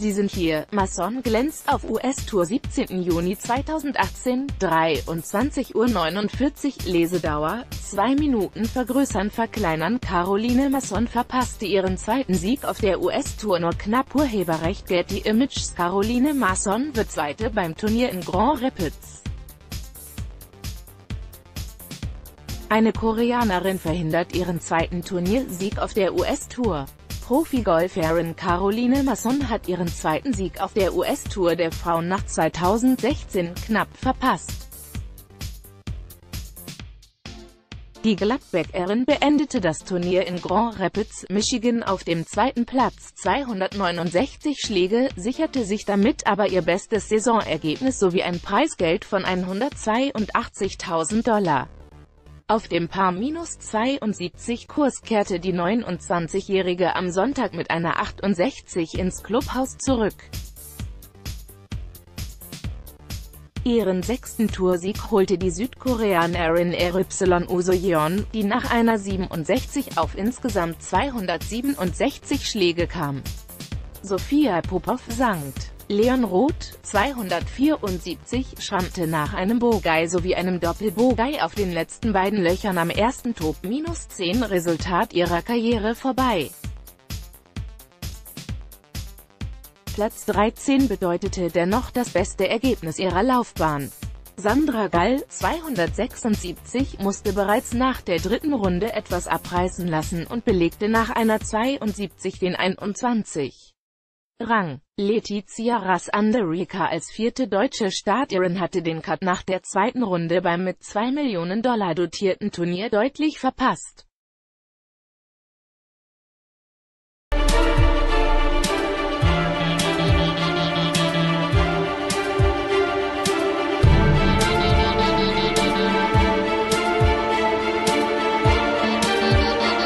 Sie sind hier. Masson glänzt auf US-Tour 17. Juni 2018, 23:49 Uhr, Lesedauer, 2 Minuten vergrößern verkleinern. Caroline Masson verpasste ihren zweiten Sieg auf der US-Tour nur knapp. Urheberrecht Getty Images. Caroline Masson wird Zweite beim Turnier in Grand Rapids. Eine Koreanerin verhindert ihren zweiten Turniersieg auf der US-Tour. Profi-Golferin Caroline Masson hat ihren zweiten Sieg auf der US-Tour der Frauen nach 2016 knapp verpasst. Die Gladbeckerin beendete das Turnier in Grand Rapids, Michigan auf dem zweiten Platz. 269 Schläge, sicherte sich damit aber ihr bestes Saisonergebnis sowie ein Preisgeld von $182.000. Auf dem Par-72-Kurs kehrte die 29-Jährige am Sonntag mit einer 68 ins Clubhaus zurück. Ihren sechsten Toursieg holte die Südkoreanerin Ryu Soyeon, die nach einer 67 auf insgesamt 267 Schläge kam. Sophia Popov sankt. Leon Roth, 274, schrammte nach einem Bogey sowie einem Doppelbogey auf den letzten beiden Löchern am ersten Top-10 Resultat ihrer Karriere vorbei. Platz 13 bedeutete dennoch das beste Ergebnis ihrer Laufbahn. Sandra Gall, 276, musste bereits nach der dritten Runde etwas abreißen lassen und belegte nach einer 72 den 21. Rang. Letizia Rasanderica als vierte deutsche Starterin hatte den Cut nach der zweiten Runde beim mit $2 Millionen dotierten Turnier deutlich verpasst.